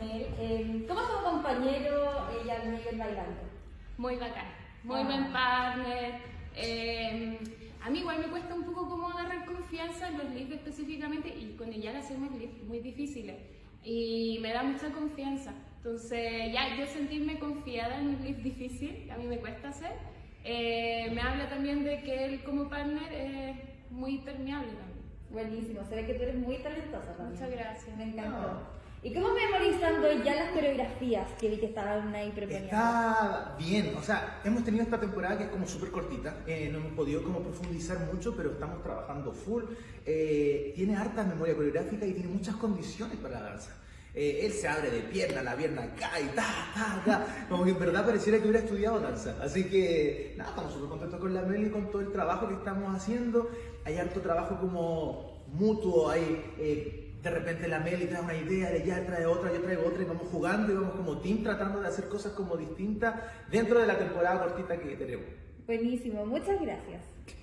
Mel, ¿cómo son compañeros ella y Miguel bailando? Muy bacán, muy buen partner. A mí igual me cuesta un poco como agarrar confianza en los lifts específicamente, y con ella hacemos lifts muy difíciles y me da mucha confianza. Entonces ya yo sentirme confiada en un lift difícil, a mí me cuesta hacer. Me habla también de que él como partner es muy permeable también. Buenísimo, se ve que tú eres muy talentosa también. Muchas gracias. Me encantó. ¿Y cómo memorizando ya las coreografías que vi que estaban ahí preponiendo? Está bien, o sea, hemos tenido esta temporada que es como súper cortita, no hemos podido como profundizar mucho, pero estamos trabajando full. Tiene harta memoria coreográfica y tiene muchas condiciones para la danza. Él se abre de pierna, la pierna cae, como que en verdad pareciera que hubiera estudiado danza. Así que nada, estamos súper contentos con la Mel y con todo el trabajo que estamos haciendo. Hay harto trabajo como mutuo, hay... de repente la Meli trae una idea, ella trae otra, yo traigo otra, y vamos jugando y vamos como team tratando de hacer cosas como distintas dentro de la temporada cortita que tenemos. Buenísimo, muchas gracias.